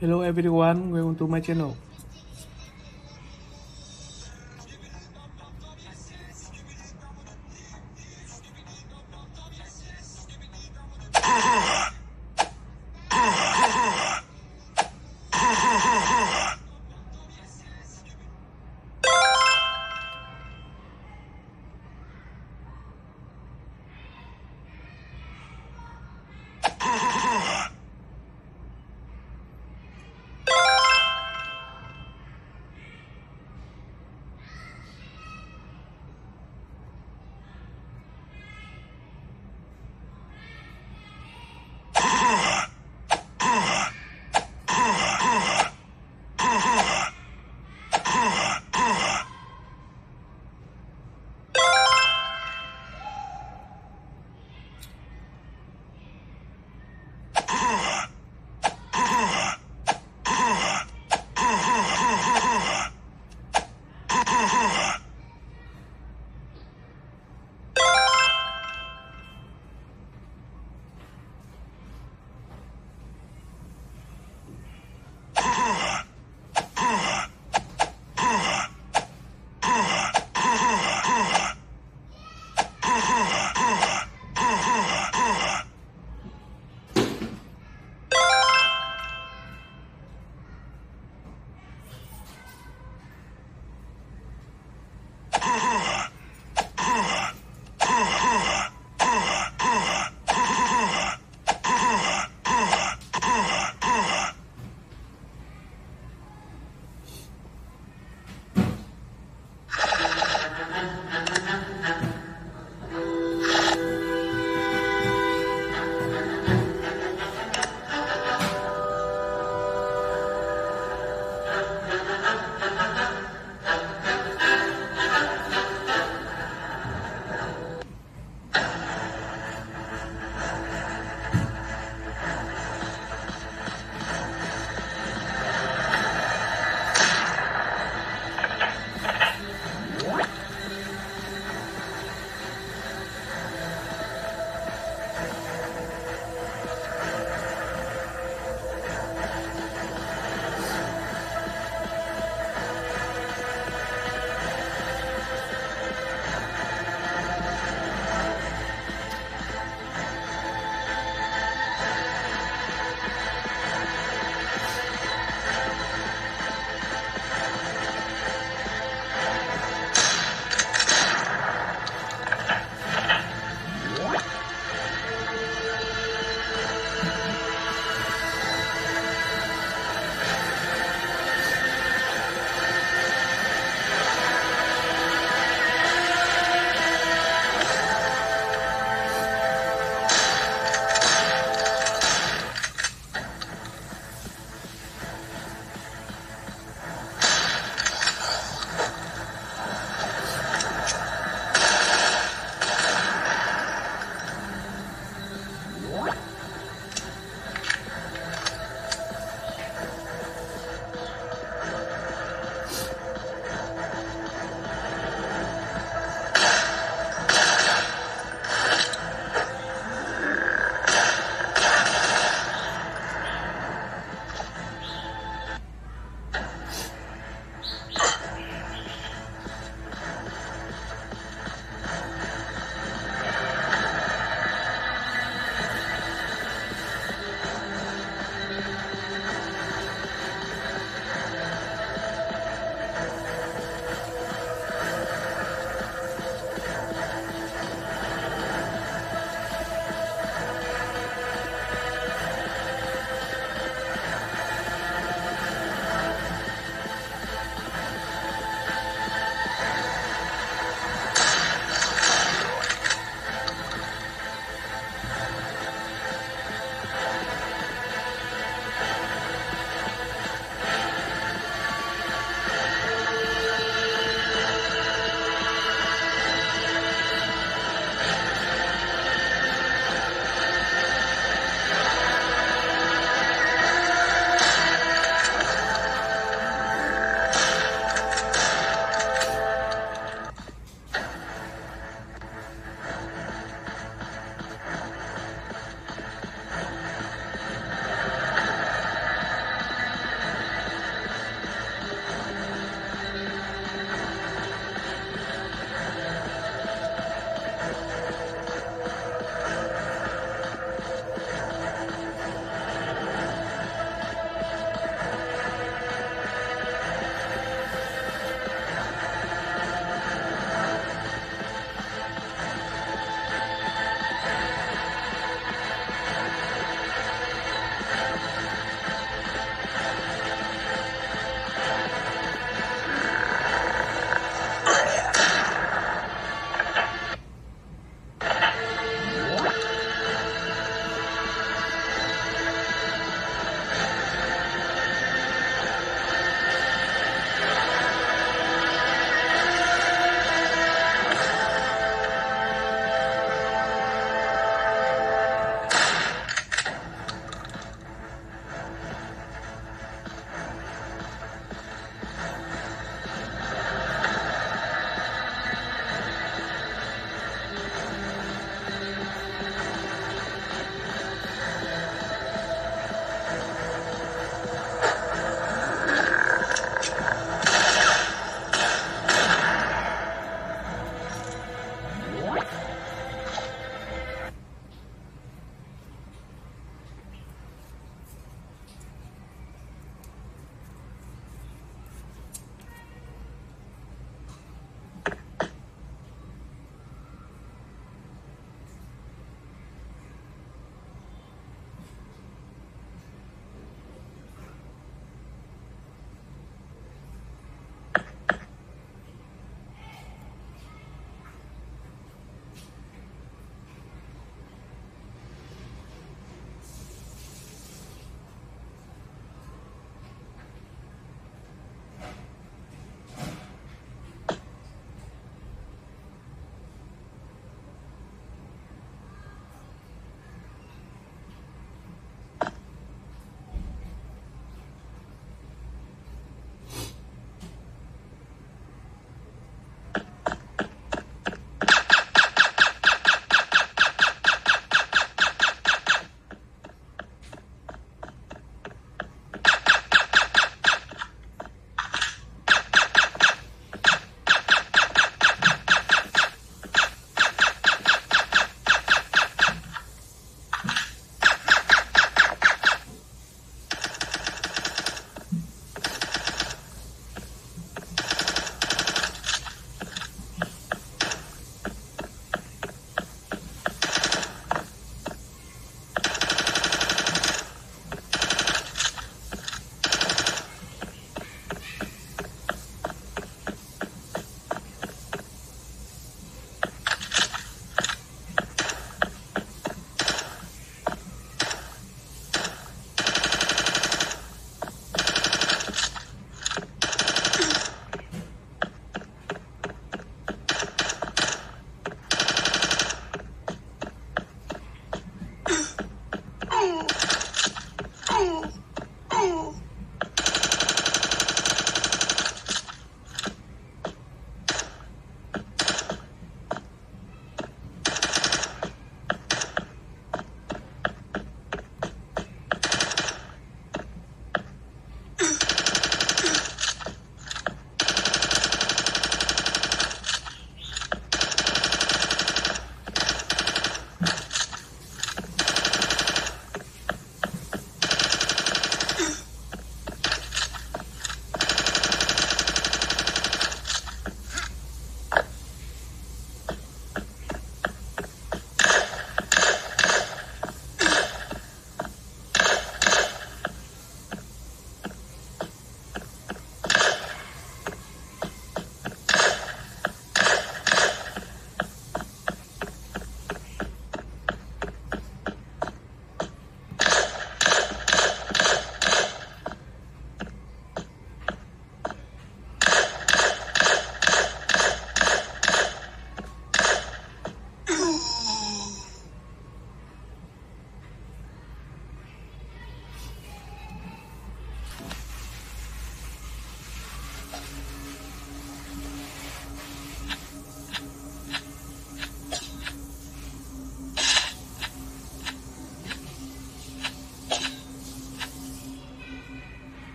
Hello everyone, welcome to my channel.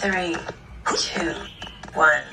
3, 2, 1.